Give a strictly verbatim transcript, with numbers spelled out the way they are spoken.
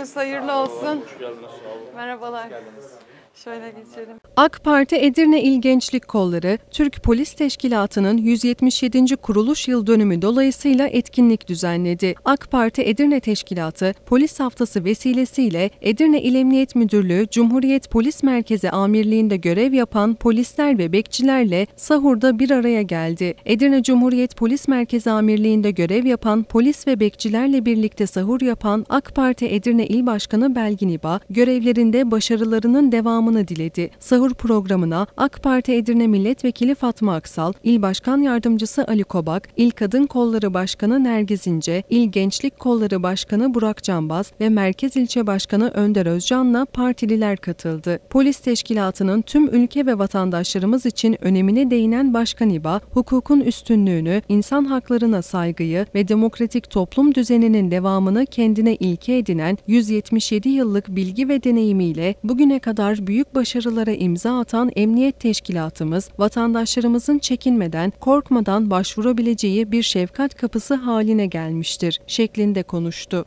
Gününüz hayırlı olsun. Hoş geldiniz. Sağ olun. Merhabalar. Hoş geldiniz. Şöyle geçelim. AK Parti Edirne İl Gençlik Kolları, Türk Polis Teşkilatı'nın yüz yetmiş yedinci kuruluş yıl dönümü dolayısıyla etkinlik düzenledi. AK Parti Edirne Teşkilatı, Polis Haftası vesilesiyle Edirne İl Emniyet Müdürlüğü, Cumhuriyet Polis Merkezi Amirliği'nde görev yapan polisler ve bekçilerle sahurda bir araya geldi. Edirne Cumhuriyet Polis Merkezi Amirliği'nde görev yapan polis ve bekçilerle birlikte sahur yapan AK Parti Edirne İl Başkanı Belgin İba, görevlerinde başarılarının devamını diledi. Sahur programına AK Parti Edirne Milletvekili Fatma Aksal, İl Başkan Yardımcısı Ali Kobak, İl Kadın Kolları Başkanı Nergiz İnce, İl Gençlik Kolları Başkanı Burak Canbaz ve Merkez İlçe Başkanı Önder Özcan'la partililer katıldı. Polis Teşkilatı'nın tüm ülke ve vatandaşlarımız için önemine değinen Başkan İba, hukukun üstünlüğünü, insan haklarına saygıyı ve demokratik toplum düzeninin devamını kendine ilke edinen yüz yetmiş yedi yıllık bilgi ve deneyimiyle bugüne kadar büyük başarılara imza atan Emniyet Teşkilatımız, vatandaşlarımızın çekinmeden, korkmadan başvurabileceği bir şefkat kapısı haline gelmiştir şeklinde konuştu.